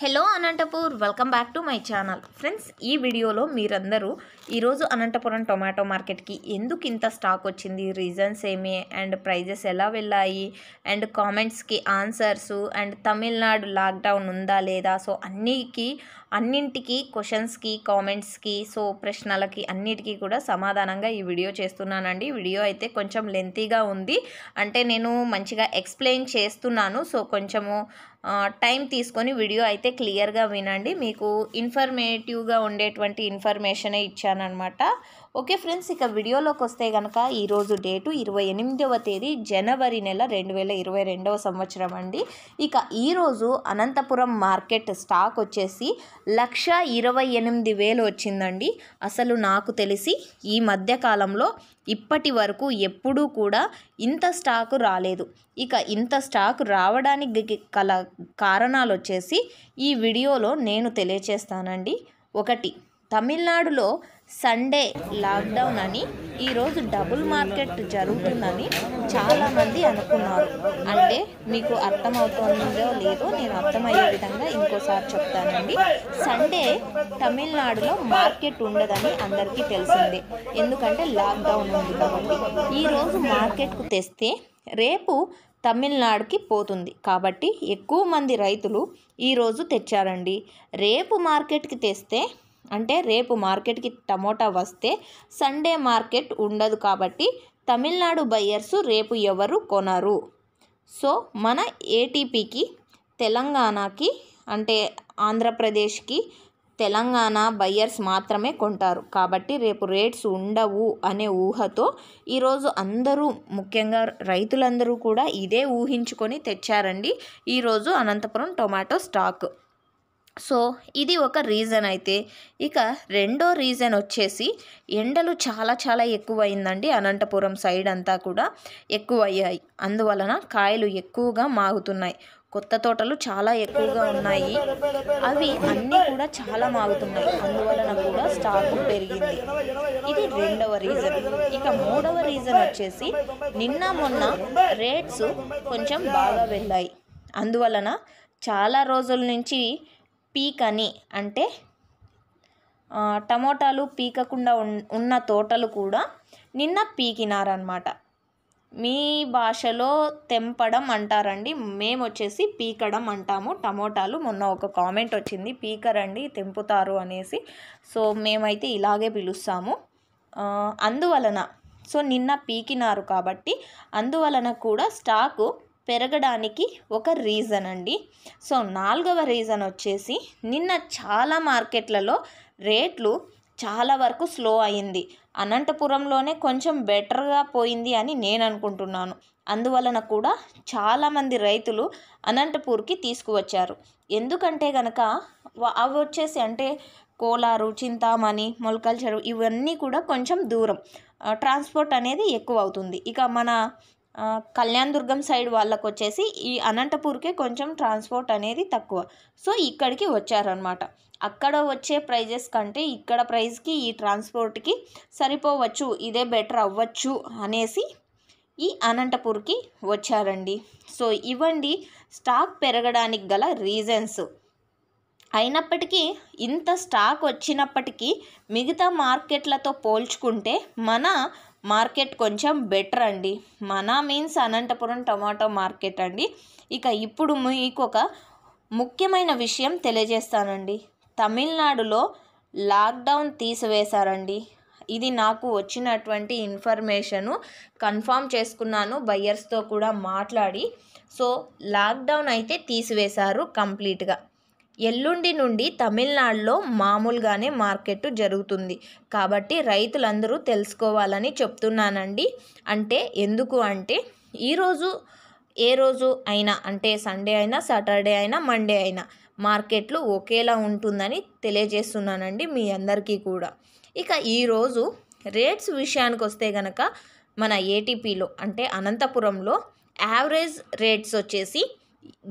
Hello Anantapur welcome back to my channel friends ई वीडियोलो मीरंदरू ई रोज़ु अनंतपुरम टोमाटो मार्केट की एंदुकु इंत स्टाक वच्चिंदी रीजन्स एमी एंड प्राइसेस एला वेल्लायी एंड कामेंट्स की आंसर्स एंड तमिलनाडु लॉकडाउन उंदा लेदा सो अन्निंटिकी क्वेश्चन्स की कामेंट्स की सो प्रश्नलकी अन्निटिकी कूडा समाधानंगा ई वीडियो చేస్తున్నానండి వీడియో అయితే కొంచెం లెంతీగా ఉంది అంటే నేను మంచిగా ఎక్స్‌ప్లెయిన్ చేస్తున్నాను సో కొంచెము టైం తీసుకొని వీడియో అయితే క్లియర్ గా వినండి మీకు ఇన్ఫర్మేటివ్ గా ఉండేటువంటి ఇన్ఫర్మేషన్ ఇచ్చాను అన్నమాట ఓకే ఫ్రెండ్స్ ఇక వీడియోలోకి వస్తే గనుక ఈ రోజు డేట్ 28వ తేదీ జనవరి నెల 2022వ సంవత్సరం అండి ఇక ఈ రోజు అనంతపురం మార్కెట్ స్టాక్ వచ్చేసి 128,000 వచ్చిందండి అసలు నాకు తెలిసి ఈ మధ్య కాలంలో ఇప్పటి వరకు ఎప్పుడూ కూడా ఇంత స్టాక్ రాలేదు ఇక ఇంత స్టాక్ రావడానికి గల కారణాలు వచ్చేసి ఈ వీడియోలో నేను తెలియజేస్తానండి ఒకటి తమిళనాడులో సండే లాక్డౌన్ అని ఈ రోజు డబుల్ మార్కెట్ జరుగుతుందని చాలా మంది అనుకున్నారు అంటే మీకు అర్థమవుతుందో లేదో నేను అర్థమయ్యే విధంగా ఇంకోసారి చెప్తానండి సండే తమిళనాడులో మార్కెట్ ఉండదని అందరికీ తెలిసిందే ఎందుకంటే లాక్డౌన్ ఉంది కాబట్టి ఈ రోజు మార్కెట్‌కు తెస్తే రేపు తమిళనాడుకి పోతుంది కాబట్టి ఎక్కువ మంది రైతులు ఈ రోజు తెచ్చారండి రేపు మార్కెట్‌కి తెస్తే అంటే రేపు మార్కెట్‌కి టమోటా వస్తే సండే మార్కెట్ ఉండదు కాబట్టి తమిళనాడు బయర్స్ రేపు ఎవరు కొనరు సో మన ఏటీపీకి తెలంగాణకి అంటే ఆంధ్రప్రదేశ్కి తెలంగాణ బయర్స్ మాత్రమే కొంటారు కాబట్టి రేపు రేట్స్ ఉండవు అనే ఊహతో ఈ రోజు అందరూ ముఖ్యంగా రైతులందరూ కూడా ఇదే ఊహించుకొని తెచ్చారండి ఈ రోజు అనంతపురం టొమాటో స్టాక్ సో ఇది ఒక రీజన్ అయితే ఇక రెండో రీజన్ వచ్చేసి ఎండలు చాలా చాలా ఎక్కువైందండి అనంతపురం సైడ్ అంతా కూడా ఎక్కువయ్యాయి అందువలన కాయలు ఎక్కువగా మాగుతున్నాయి కొత్త తోటలు చాలా ఎక్కువగా ఉన్నాయి అవి అన్నీ కూడా చాలా మాగుతున్నాయి అందువలన కూడా స్టాక్ పెరిగింది ఇది రెండవ రీజన్ ఇక మూడవ రీజన్ వచ్చేసి నిన్న మొన్న రేట్స్ కొంచెం బాగా వెళ్ళాయి అందువలన చాలా రోజుల నుంచి పీక్ అని అంటే టమోటాలు పీకకుండా ఉన్న తోటలు కూడా నిన్న పీకినారన్నమాట మీ భాషలో తెంపడం అంటారండి మేము వచ్చేసి పీకడం అంటాము టమోటాలు మొన్న ఒక కామెంట్ వచ్చింది పీకరండి తెంపుతారు అనేసి సో మేమైతే ఇలాగే పిలుస్తాము అందువలన సో నిన్న పీకినారు కాబట్టి అందువలన కూడా స్టాకు పెరగడానికి ఒక రీజన్ అండి సో నాలుగవ రీజన్ వచ్చేసి నిన్న చాలా మార్కెట్లలో రేట్లు చాలా వరకు స్లో అయింది అనంతపురంలోనే కొంచెం బెటర్గా పోయింది అని నేను అనుకుంటున్నాను అందువలన కూడా చాలా మంది రైతులు అనంతపూర్కి తీసుకువచ్చారు ఎందుకంటే గనక అవి వచ్చేసి అంటే కోలారు చింతామణి మొలకల చెరువు ఇవన్నీ కూడా కొంచెం దూరం ట్రాన్స్పోర్ట్ అనేది ఎక్కువ అవుతుంది ఇక మన కళ్యాణ్ దుర్గం సైడ్ వాళ్ళకు వచ్చేసి ఈ అనంతపూర్కే కొంచెం ట్రాన్స్పోర్ట్ అనేది తక్కువ సో ఇక్కడికి వచ్చారనమాట అక్కడ వచ్చే ప్రైజెస్ కంటే ఇక్కడ ప్రైస్కి ఈ ట్రాన్స్పోర్ట్కి సరిపోవచ్చు ఇదే బెటర్ అవ్వచ్చు అనేసి ఈ అనంతపూర్కి వచ్చారండి సో ఇవండి స్టాక్ పెరగడానికి గల రీజన్స్ అయినప్పటికీ ఇంత స్టాక్ వచ్చినప్పటికీ మిగతా మార్కెట్లతో పోల్చుకుంటే మన మార్కెట్ కొంచెం బెటర్ అండి మన మీన్స్ అనంతపురం టొమాటో మార్కెట్ అండి ఇక ఇప్పుడు మీకు ఒక ముఖ్యమైన విషయం తెలియజేస్తానండి తమిళనాడులో లాక్డౌన్ తీసివేశారండి ఇది నాకు వచ్చినటువంటి ఇన్ఫర్మేషను కన్ఫర్మ్ చేసుకున్నాను బయర్స్తో కూడా మాట్లాడి సో లాక్డౌన్ అయితే తీసివేశారు కంప్లీట్గా ఎల్లుండి నుండి తమిళనాడులో మామూలుగానే మార్కెట్ జరుగుతుంది కాబట్టి రైతులందరూ తెలుసుకోవాలని చెప్తున్నానండి అంటే ఎందుకు అంటే ఈరోజు ఏ రోజు అయినా అంటే సండే అయినా సాటర్డే అయినా మండే అయినా మార్కెట్లు ఒకేలా ఉంటుందని తెలియజేస్తున్నానండి మీ అందరికీ కూడా ఇక ఈరోజు రేట్స్ విషయానికి వస్తే గనక మన ఏటీపీలో అంటే అనంతపురంలో యావరేజ్ రేట్స్ వచ్చేసి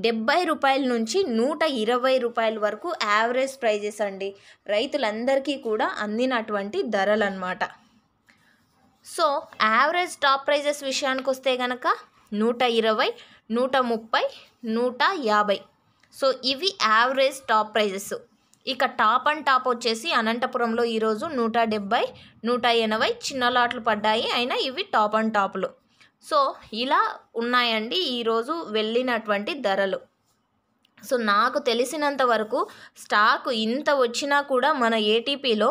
70 రూపాయల నుంచి 120 రూపాయల వరకు యావరేజ్ ప్రైజెస్ అండి రైతులందరికీ కూడా అందినటువంటి ధరలు అన్నమాట సో యావరేజ్ టాప్ ప్రైజెస్ విషయానికి వస్తే గనక 120, 130, 150 సో ఇవి యావరేజ్ టాప్ ప్రైజెస్. ఇక టాప్ అండ్ టాప్ వచ్చేసి అనంతపురంలో ఈరోజు 170 180 చిన్న లాట్లు పడ్డాయి. అయినా ఇవి టాప్ అండ్ టాప్లు. సో ఇలా ఉన్నాయండి ఈరోజు వెళ్ళినటువంటి ధరలు. సో నాకు తెలిసినంత వరకు స్టాక్ ఇంత వచ్చినా కూడా మన ఏటీపీలో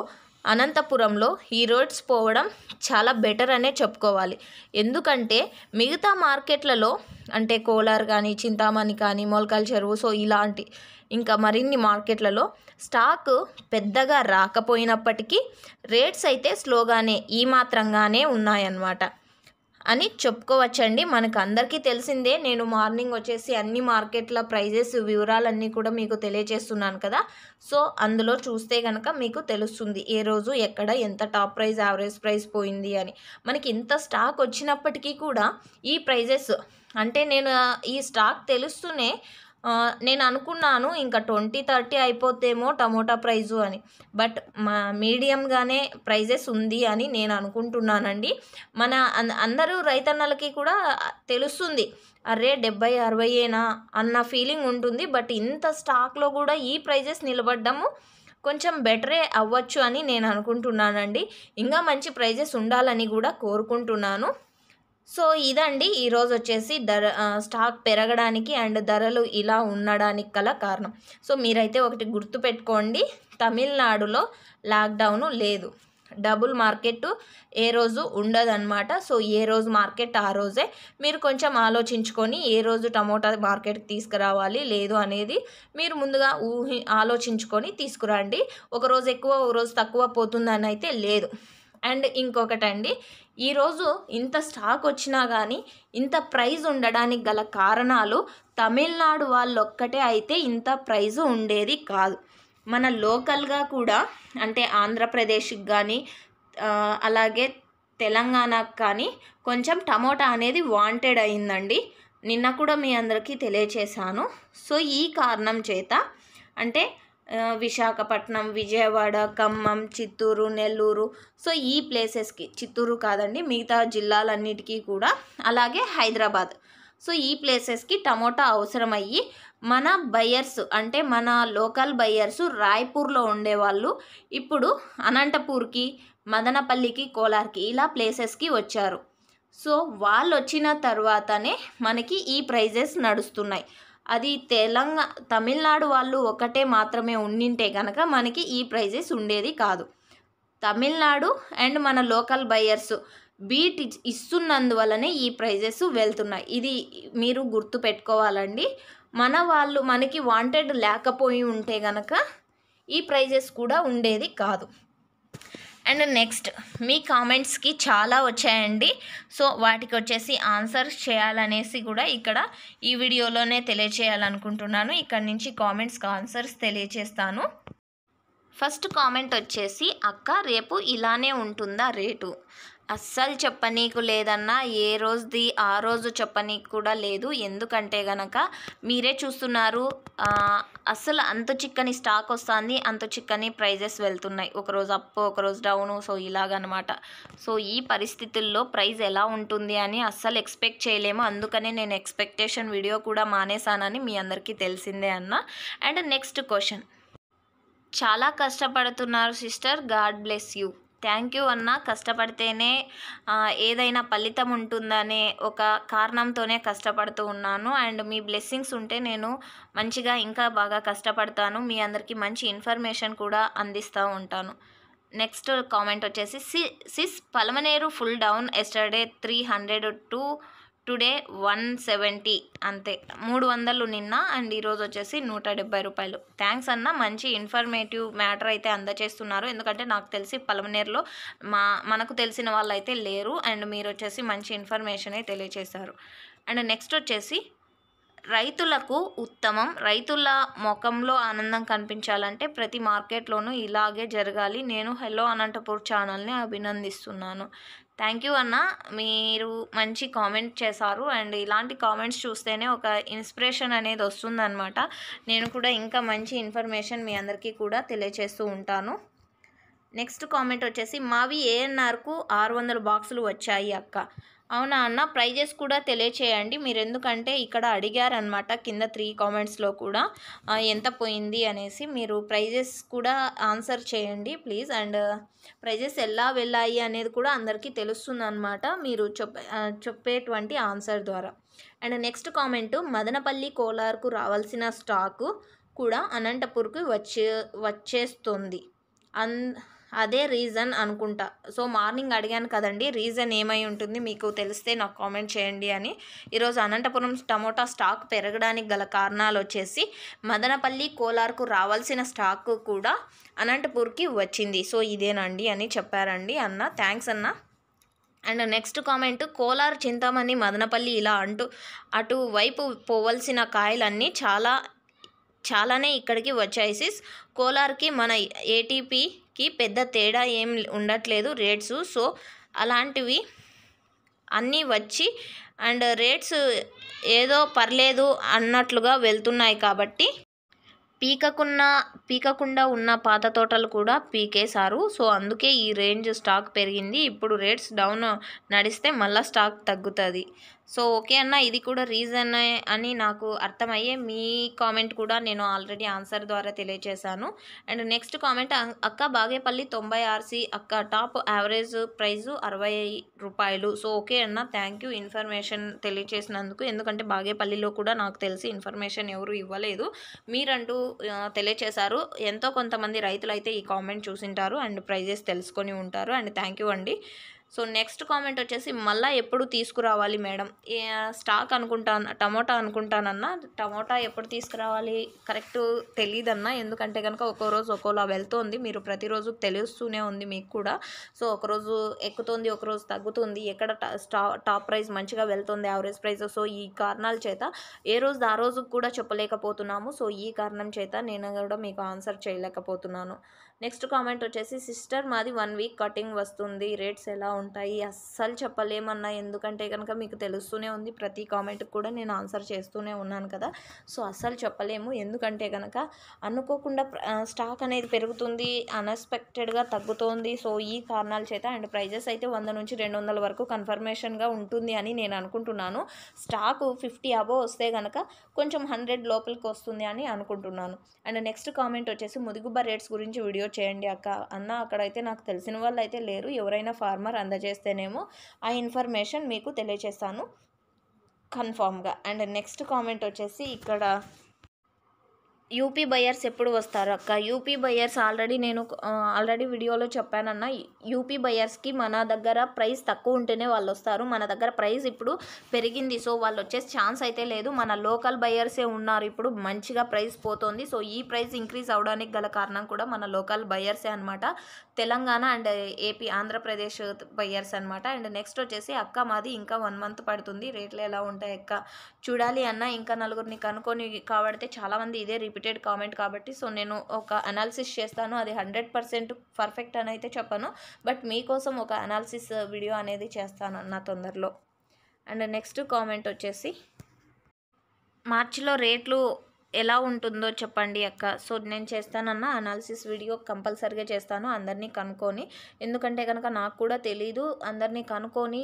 అనంతపురంలో ఈ రోడ్స్ పోవడం చాలా బెటర్ అనే చెప్పుకోవాలి. ఎందుకంటే మిగతా మార్కెట్లలో అంటే కోలార్ కానీ చింతామణి కానీ మొలకల్ చెరువు సో ఇలాంటి ఇంకా మరిన్ని మార్కెట్లలో స్టాక్ పెద్దగా రాకపోయినప్పటికీ రేట్స్ అయితే స్లోగానే ఈ మాత్రంగానే ఉన్నాయన్నమాట అని చెప్పుకోవచ్చండి. మనకు అందరికీ తెలిసిందే. నేను మార్నింగ్ వచ్చేసి అన్ని మార్కెట్ల ప్రైజెస్ వివరాలన్నీ కూడా మీకు తెలియజేస్తున్నాను కదా. సో అందులో చూస్తే కనుక మీకు తెలుస్తుంది ఏ రోజు ఎక్కడ ఎంత టాప్ ప్రైజ్ యావరేజ్ ప్రైజ్ పోయింది అని. మనకి ఇంత స్టాక్ వచ్చినప్పటికీ కూడా ఈ ప్రైజెస్ అంటే నేను ఈ స్టాక్ తెలుస్తూనే నేను అనుకున్నాను ఇంకా 20-30 అయిపోతేమో టమోటా ప్రైజు అని. బట్ మా మీడియంగానే ప్రైజెస్ ఉంది అని నేను అనుకుంటున్నానండి. మన అందరూ రైతన్నలకి కూడా తెలుస్తుంది అరే 70-60ఏనా అన్న ఫీలింగ్ ఉంటుంది. బట్ ఇంత స్టాక్లో కూడా ఈ ప్రైజెస్ నిలబడ్డము కొంచెం బెటరే అవ్వచ్చు అని నేను అనుకుంటున్నానండి. ఇంకా మంచి ప్రైజెస్ ఉండాలని కూడా కోరుకుంటున్నాను. సో ఇదండి ఈరోజు వచ్చేసి ధర స్టాక్ పెరగడానికి అండ్ ధరలు ఇలా ఉండడానికి గల కారణం. సో మీరైతే ఒకటి గుర్తుపెట్టుకోండి, తమిళనాడులో లాక్డౌను లేదు, డబుల్ మార్కెట్ ఏ రోజు ఉండదన్నమాట. సో ఏ రోజు మార్కెట్ ఆ రోజే మీరు కొంచెం ఆలోచించుకొని ఏ రోజు టమోటా మార్కెట్కి తీసుకురావాలి లేదు అనేది మీరు ముందుగా ఆలోచించుకొని తీసుకురండి. ఒకరోజు ఎక్కువ ఒకరోజు తక్కువ పోతుందని అయితే లేదు. అండ్ ఇంకొకటండి, ఈరోజు ఇంత స్టాక్ వచ్చినా కానీ ఇంత ప్రైజ్ ఉండడానికి గల కారణాలు తమిళనాడు వాళ్ళొక్కటే అయితే ఇంత ప్రైజు ఉండేది కాదు. మన లోకల్గా కూడా అంటే ఆంధ్రప్రదేశ్కి కానీ అలాగే తెలంగాణకు కానీ కొంచెం టమోటా అనేది వాంటెడ్ అయిందండి. నిన్న కూడా మీ అందరికీ తెలియచేశాను. సో ఈ కారణం చేత అంటే విశాఖపట్నం, విజయవాడ, ఖమ్మం, చిత్తూరు, నెల్లూరు సో ఈ ప్లేసెస్కి, చిత్తూరు కాదండి మిగతా జిల్లాలన్నిటికీ కూడా, అలాగే హైదరాబాద్ సో ఈ ప్లేసెస్కి టమోటా అవసరమయ్యి మన బయర్స్ అంటే మన లోకల్ బయర్స్ రాయ్పూర్లో ఉండేవాళ్ళు ఇప్పుడు అనంతపూర్కి, మదనపల్లికి, కోలార్కి ఇలా ప్లేసెస్కి వచ్చారు. సో వాళ్ళు వచ్చిన తర్వాతనే మనకి ఈ ప్రైజెస్ నడుస్తున్నాయి. అది తమిళనాడు వాళ్ళు ఒకటే మాత్రమే ఉండింటే కనుక మనకి ఈ ప్రైజెస్ ఉండేది కాదు. తమిళనాడు అండ్ మన లోకల్ బయర్స్ బీట్ ఇస్తున్నందువలనే ఈ ప్రైజెస్ వెళ్తున్నాయి. ఇది మీరు గుర్తుపెట్టుకోవాలండి. మన వాళ్ళు మనకి వాంటెడ్ లేకపోయి ఉంటే కనుక ఈ ప్రైజెస్ కూడా ఉండేది కాదు. అండ్ నెక్స్ట్ మీ కామెంట్స్కి చాలా వచ్చాయండి. సో వాటికి వచ్చేసి ఆన్సర్ చేయాలనేసి కూడా ఇక్కడ ఈ వీడియోలోనే తెలియచేయాలనుకుంటున్నాను. ఇక్కడ నుంచి కామెంట్స్కి ఆన్సర్స్ తెలియచేస్తాను. ఫస్ట్ కామెంట్ వచ్చేసి అక్క రేపు ఇలానే ఉంటుందా రేటు? అస్సలు చెప్పనీకు లేదన్నా, ఏ రోజుది ఆ రోజు చెప్పనీకు కూడా లేదు. ఎందుకంటే గనక మీరే చూస్తున్నారు అస్సలు అంత చిక్కని స్టాక్ వస్తుంది, అంత చిక్కని ప్రైజెస్ వెళ్తున్నాయి, ఒకరోజు అప్ ఒకరోజు డౌను సో ఇలాగనమాట. సో ఈ పరిస్థితుల్లో ప్రైజ్ ఎలా ఉంటుంది అని అస్సలు ఎక్స్పెక్ట్ చేయలేము. అందుకనే నేను ఎక్స్పెక్టేషన్ వీడియో కూడా మానేశానని మీ అందరికీ తెలిసిందే అన్న. అండ్ నెక్స్ట్ క్వశ్చన్, చాలా కష్టపడుతున్నారు sister, god bless you. Thank you అన్న. కష్టపడితేనే ఏదైనా ఫలితం ఉంటుందనే ఒక కారణంతోనే కష్టపడుతూ ఉన్నాను. అండ్ మీ బ్లెస్సింగ్స్ ఉంటే నేను మంచిగా ఇంకా బాగా కష్టపడతాను. మీ అందరికీ మంచి ఇన్ఫర్మేషన్ కూడా అందిస్తూ ఉంటాను. నెక్స్ట్ కామెంట్ వచ్చేసి sis Palamaner full down yesterday 300 to today 170 అంతే, 300 నిన్న అండ్ ఈరోజు వచ్చేసి 170 రూపాయలు. థ్యాంక్స్ అన్న, మంచి ఇన్ఫర్మేటివ్ మ్యాటర్ అయితే అందజేస్తున్నారు. ఎందుకంటే నాకు తెలిసి పలమనేరులో మనకు తెలిసిన వాళ్ళు అయితే లేరు. అండ్ మీరు వచ్చేసి మంచి ఇన్ఫర్మేషన్ అయితే తెలియచేశారు. అండ్ నెక్స్ట్ వచ్చేసి రైతులకు ఉత్తమం, రైతుల ముఖంలో ఆనందం కనిపించాలంటే ప్రతి మార్కెట్లోనూ ఇలాగే జరగాలి. నేను హెలో అనంతపూర్ ఛానల్ని అభినందిస్తున్నాను. థ్యాంక్ యూ అన్న, మీరు మంచి కామెంట్ చేశారు. అండ్ ఇలాంటి కామెంట్స్ చూస్తేనే ఒక ఇన్స్పిరేషన్ అనేది వస్తుందన్నమాట. నేను కూడా ఇంకా మంచి ఇన్ఫర్మేషన్ మీ అందరికీ కూడా తెలియచేస్తూ ఉంటాను. నెక్స్ట్ కామెంట్ వచ్చేసి మావి ANRకు 600 బాక్సులు వచ్చాయి అక్క. అవునా అన్న ప్రైజెస్ కూడా తెలియచేయండి మీరు ఎందుకంటే ఇక్కడ అడిగారన్నమాట కింద 3 కామెంట్స్ లో కూడా ఎంత పోయింది అనేసి మీరు ప్రైజెస్ కూడా ఆన్సర్ చేయండి ప్లీజ్ అండ్ ప్రైజెస్ ఎలా వెళ్ళాయి అనేది కూడా అందరికీ తెలుస్తుందన్నమాట మీరు చెప్పేటువంటి ఆన్సర్ ద్వారా and next comment Madanapalle Kolar కు రావాల్సిన స్టాక్ కూడా అనంతపూర్ కు వచ్చేస్తుంది అదే రీజన్ అనుకుంటా సో మార్నింగ్ అడిగాను కదండి రీజన్ ఏమై ఉంటుంది మీకు తెలిస్తే నాకు కామెంట్ చేయండి అని ఈ రోజు అనంతపురం టమోటా స్టాక్ పెరగడానికి గల కారణాలు వచ్చేసి మదనపల్లి కోలార్కు రావాల్సిన స్టాక్ కూడా అనంతపూర్కి వచ్చింది సో ఇదేనండి అని చెప్పారండి అన్న థాంక్స్ అన్న and next comment Kolar Chintamani Madanapalle ఇలా అంటూ అటు వైపు పోవాల్సిన కాయలన్నీ చాలానే ఇక్కడికి వచ్చాయి సిస్ కోలార్కి మన ఏటీపీకి పెద్ద తేడా ఏం ఉండట్లేదు రేట్స్ సో అలాంటివి అన్నీ వచ్చి అండ్ రేట్స్ ఏదో పర్లేదు అన్నట్లుగా వెళ్తున్నాయి కాబట్టి పీకకుండా ఉన్న పాత తోటలు కూడా పీకేశారు సో అందుకే ఈ రేంజ్ స్టాక్ పెరిగింది ఇప్పుడు రేట్స్ డౌన్ నడిస్తే మళ్ళీ స్టాక్ తగ్గుతుంది సో ఓకే అన్న ఇది కూడా రీజన్ అని నాకు అర్థమయ్యే మీ కామెంట్ కూడా నేను ఆల్రెడీ ఆన్సర్ ద్వారా తెలియజేశాను అండ్ నెక్స్ట్ కామెంట్ అక్క బాగేపల్లి 90 ఆర్సీ అక్క టాప్ యావరేజ్ ప్రైస్ 60 రూపాయలు సో ఓకే అన్న థ్యాంక్ యూ ఇన్ఫర్మేషన్ తెలియజేసినందుకు ఎందుకంటే బాగేపల్లిలో కూడా నాకు తెలిసి ఇన్ఫర్మేషన్ ఎవరు ఇవ్వలేదు మీరంటూ తెలియజేశారు ఎంతో కొంతమంది రైతులు అయితే ఈ కామెంట్ చూసింటారు అండ్ ప్రైజెస్ తెలుసుకొని ఉంటారు అండ్ థ్యాంక్ యూ అండి సో నెక్స్ట్ కామెంట్ వచ్చేసి మళ్ళీ ఎప్పుడు తీసుకురావాలి మేడం స్టాక్ అనుకుంటాను టమోటా అనుకుంటానన్నా టమోటా ఎప్పుడు తీసుకురావాలి కరెక్ట్ తెలియదన్నా ఎందుకంటే కనుక ఒక్కో రోజు ఒక్కోలా వెళ్తుంది మీరు ప్రతిరోజు తెలుస్తూనే ఉంది మీకు కూడా సో ఒకరోజు ఎక్కుతుంది ఒకరోజు తగ్గుతుంది ఎక్కడ టాప్ ప్రైస్ మంచిగా వెళ్తుంది యావరేజ్ ప్రైస్ సో ఈ కారణాల చేత ఏ రోజు ఆ రోజు కూడా చెప్పలేకపోతున్నాము సో ఈ కారణం చేత నేను కూడా మీకు ఆన్సర్ చేయలేకపోతున్నాను నెక్స్ట్ కామెంట్ వచ్చేసి సిస్టర్ మాది 1 వీక్ కటింగ్ వస్తుంది రేట్స్ ఎలా ఉంటాయి అస్సలు చెప్పలేమన్నా ఎందుకంటే కనుక మీకు తెలుస్తూనే ఉంది ప్రతి కామెంట్కి కూడా నేను ఆన్సర్ చేస్తూనే ఉన్నాను కదా సో అస్సలు చెప్పలేము ఎందుకంటే కనుక అనుకోకుండా స్టాక్ అనేది పెరుగుతుంది అన్ఎక్స్పెక్టెడ్గా తగ్గుతోంది సో ఈ కారణాల చేత అండ్ ప్రైజెస్ అయితే 100 నుంచి 200 వరకు కన్ఫర్మేషన్గా ఉంటుంది అని నేను అనుకుంటున్నాను స్టాక్ 50 అబోవ్ వస్తే కనుక కొంచెం 100 లోపలికి వస్తుంది అని అనుకుంటున్నాను అండ్ నెక్స్ట్ కామెంట్ వచ్చేసి ముదుగుబ రేట్స్ గురించి వీడియో చేయండి అక్క అన్న అక్కడైతే నాకు తెలిసిన వాళ్ళు అయితే లేరు ఎవరైనా ఫార్మర్ అందజేస్తేనేమో ఆ ఇన్ఫర్మేషన్ మీకు తెలియజేస్తాను కన్ఫామ్గా అండ్ నెక్స్ట్ కామెంట్ వచ్చేసి ఇక్కడ యూపీ బయర్స్ ఎప్పుడు వస్తారు అక్క యూపీ బయర్స్ నేను ఆల్రెడీ వీడియోలో చెప్పానన్నా యూపీ బయర్స్కి మన దగ్గర ప్రైస్ తక్కువ ఉంటేనే వాళ్ళు వస్తారు మన దగ్గర ప్రైస్ ఇప్పుడు పెరిగింది సో వాళ్ళు వచ్చే ఛాన్స్ అయితే లేదు మన లోకల్ బయర్సే ఉన్నారు ఇప్పుడు మంచిగా ప్రైస్ పోతుంది సో ఈ ప్రైస్ ఇంక్రీజ్ అవడానికి గల కారణం కూడా మన లోకల్ బయర్సే అనమాట Telangana and AP Andhra Pradesh buyers అనమాట అండ్ నెక్స్ట్ వచ్చేసి అక్క మాది ఇంకా 1 మంత్ పడుతుంది రేట్లు ఎలా ఉంటాయి అక్క చూడాలి అన్న ఇంకా 4గురిని కనుక్కొని కాబట్టి చాలామంది ఇదే రిపీటెడ్ కామెంట్ కాబట్టి సో నేను ఒక అనాలిసిస్ చేస్తాను అది 100% పర్ఫెక్ట్ అని అయితే చెప్పను బట్ మీకోసం ఒక అనాలిసిస్ వీడియో అనేది చేస్తాను నా తొందరలో అండ్ నెక్స్ట్ కామెంట్ వచ్చేసి మార్చిలో రేట్లు ఎలా ఉంటుందో చెప్పండి అక్క సో నేను చేస్తానన్న అనాలిసిస్ వీడియో కంపల్సరీగా చేస్తాను అందరినీ కనుక్కొని ఎందుకంటే కనుక నాకు కూడా తెలీదు అందరినీ కనుక్కొని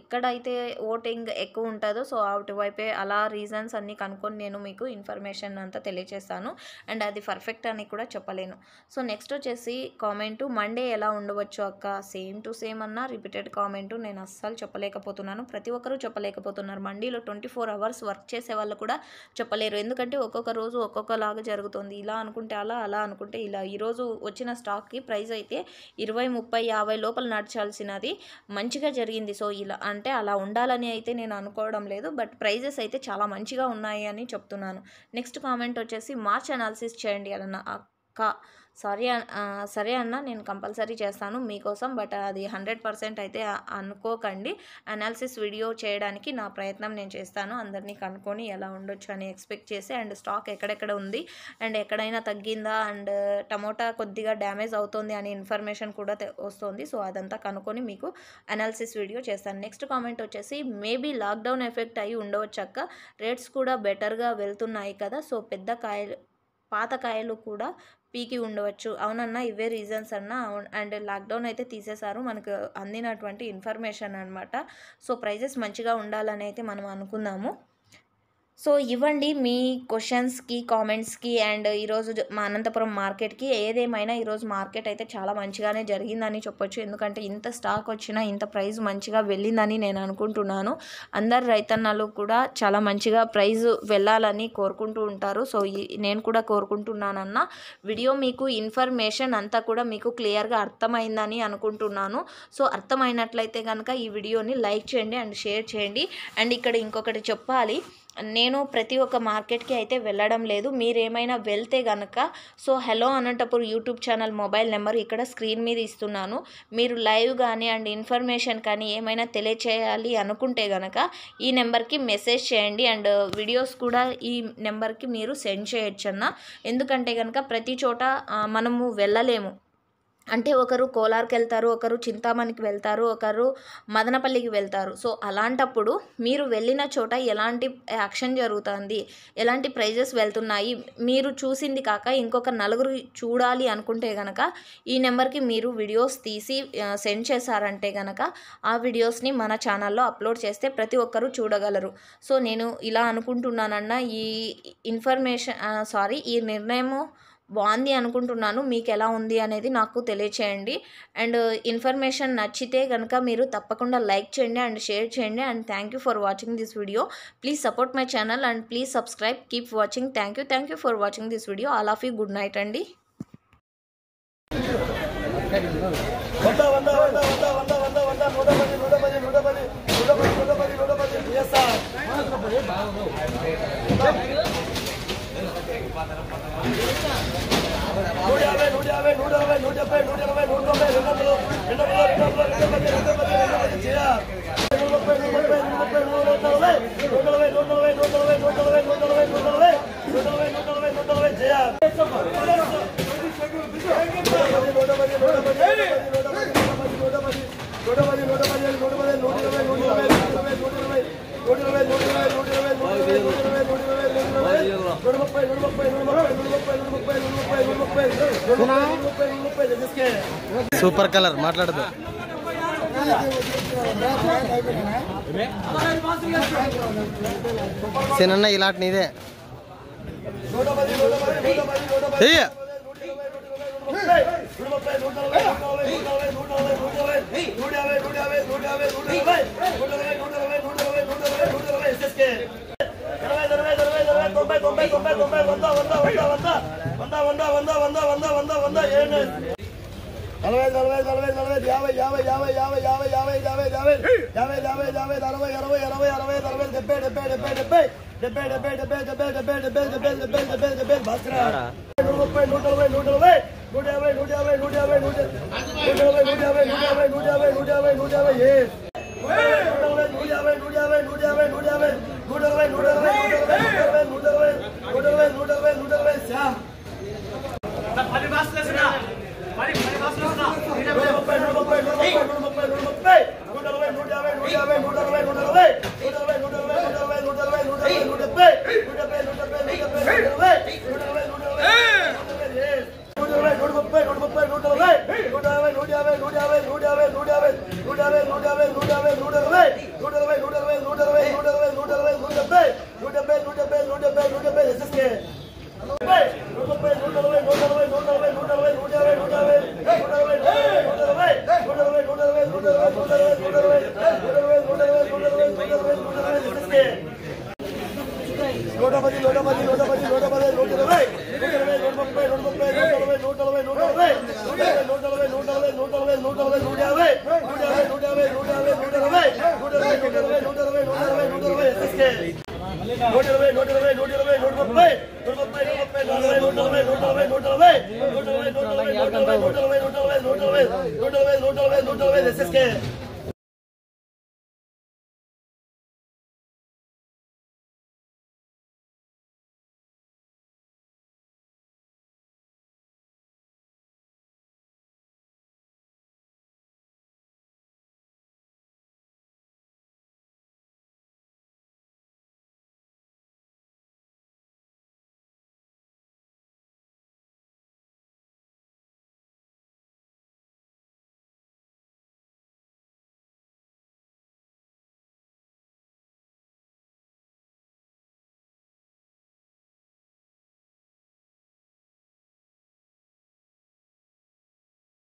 ఎక్కడైతే ఓటింగ్ ఎక్కువ ఉంటుందో సో అటువైపే అలా రీజన్స్ అన్నీ కనుక్కొని నేను మీకు ఇన్ఫర్మేషన్ అంతా తెలియజేస్తాను అండ్ అది పర్ఫెక్ట్ అని కూడా చెప్పలేను సో నెక్స్ట్ వచ్చేసి కామెంటు మండే ఎలా ఉండవచ్చు అక్క సేమ్ టు సేమ్ అన్న రిపీటెడ్ కామెంటు నేను అస్సలు చెప్పలేకపోతున్నాను ప్రతి ఒక్కరూ చెప్పలేకపోతున్నారు మండీలో 24 అవర్స్ వర్క్ చేసే వాళ్ళు కూడా చెప్పలేరు ఎందుకంటే ఒక్కొక్క రోజు ఒక్కొక్కలాగా జరుగుతుంది ఇలా అనుకుంటే అలా అనుకుంటే ఇలా ఈరోజు వచ్చిన స్టాక్కి ప్రైస్ అయితే 20, 30, 50 లోపల నడచాల్సినది మంచిగా జరిగింది సో ఇలా అంటే అలా ఉండాలని అయితే నేను అనుకోవడం లేదు బట్ ప్రైజెస్ అయితే చాలా మంచిగా ఉన్నాయి అని చెప్తున్నాను నెక్స్ట్ కామెంట్ వచ్చేసి మార్చ్ అనాలిసిస్ చేయండి అన్న అక్క సరే అన్న నేను కంపల్సరీ చేస్తాను మీకోసం బట్ అది 100% అయితే అనుకోకండి అనాలిసిస్ వీడియో చేయడానికి నా ప్రయత్నం నేను చేస్తాను అందరినీ కనుక్కొని ఎలా ఉండొచ్చు అని ఎక్స్పెక్ట్ చేసి అండ్ స్టాక్ ఎక్కడెక్కడ ఉంది అండ్ ఎక్కడైనా తగ్గిందా అండ్ టమోటా కొద్దిగా డ్యామేజ్ అవుతుంది అనే ఇన్ఫర్మేషన్ కూడా వస్తుంది సో అదంతా కనుక్కొని మీకు అనాలిసిస్ వీడియో చేస్తాను నెక్స్ట్ కామెంట్ వచ్చేసి మేబీ లాక్డౌన్ ఎఫెక్ట్ అయి ఉండవచ్చాక రేట్స్ కూడా బెటర్గా వెళ్తున్నాయి కదా సో పెద్ద కాయలు పాతకాయలు కూడా పీకి ఉండవచ్చు. అవునన్నా ఇవే రీజన్స్ అన్న. అండ్ లాక్డౌన్ అయితే తీసేశారు మనకు అందినటువంటి ఇన్ఫర్మేషన్ అన్నమాట. సో ప్రైజెస్ మంచిగా ఉండాలని అయితే మనం అనుకున్నాము. సో ఇవ్వండి మీ క్వశ్చన్స్కి కామెంట్స్కి. అండ్ ఈరోజు మా అనంతపురం మార్కెట్కి ఏదేమైనా ఈరోజు మార్కెట్ అయితే చాలా మంచిగానే జరిగిందని చెప్పొచ్చు. ఎందుకంటే ఇంత స్టాక్ వచ్చినా ఇంత ప్రైస్ మంచిగా వెళ్ళిందని నేను అనుకుంటున్నాను. అందరు రైతన్నలు కూడా చాలా మంచిగా ప్రైస్ వెళ్ళాలని కోరుకుంటూ ఉంటారు. సో నేను కూడా కోరుకుంటున్నానన్న. వీడియో మీకు ఇన్ఫర్మేషన్ అంతా కూడా మీకు క్లియర్గా అర్థమైందని అనుకుంటున్నాను. సో అర్థమైనట్లయితే కనుక ఈ వీడియోని లైక్ చేయండి అండ్ షేర్ చేయండి. అండ్ ఇక్కడ ఇంకొకటి చెప్పాలి, నేను ప్రతి ఒక్క మార్కెట్కి అయితే వెళ్ళడం లేదు. మీరేమైనా వెళ్తే గనక so hello Anantapur YouTube channel mobile number ఇక్కడ స్క్రీన్ మీద ఇస్తున్నాను. మీరు లైవ్ కానీ అండ్ ఇన్ఫర్మేషన్ కానీ ఏమైనా తెలియచేయాలి అనుకుంటే గనక ఈ నెంబర్కి మెసేజ్ చేయండి. అండ్ వీడియోస్ కూడా ఈ నెంబర్కి మీరు సెండ్ చేయొచ్చు అన్న. ఎందుకంటే గనక ప్రతి చోట మనము వెళ్ళలేము. అంటే ఒకరు కోలార్కి వెళ్తారు, ఒకరు చింతామణికి వెళ్తారు, ఒకరు మదనపల్లికి వెళ్తారు. సో అలాంటప్పుడు మీరు వెళ్ళిన చోట ఎలాంటి యాక్షన్ జరుగుతుంది, ఎలాంటి ప్రైజెస్ వెళ్తున్నాయి, మీరు చూసింది కాక ఇంకొక నలుగురు చూడాలి అనుకుంటే కనుక ఈ నెంబర్కి మీరు వీడియోస్ తీసి సెండ్ చేశారంటే కనుక ఆ వీడియోస్ని మన ఛానల్లో అప్లోడ్ చేస్తే ప్రతి ఒక్కరు చూడగలరు. సో నేను ఇలా అనుకుంటున్నానన్న. ఈ ఇన్ఫర్మేషన్ ఈ నిర్ణయము బాగుంది అనుకుంటున్నాను. మీకు ఎలా ఉంది అనేది నాకు తెలియచేయండి. అండ్ ఇన్ఫర్మేషన్ నచ్చితే కనుక మీరు తప్పకుండా లైక్ చేయండి అండ్ షేర్ చేయండి. And thank you for watching this video. Please support my channel and please subscribe. Keep watching. Thank you for watching this video. All of you good night అండి. Super colour माटलाडता सेनन्ना इलाट नीदे Let's just get it.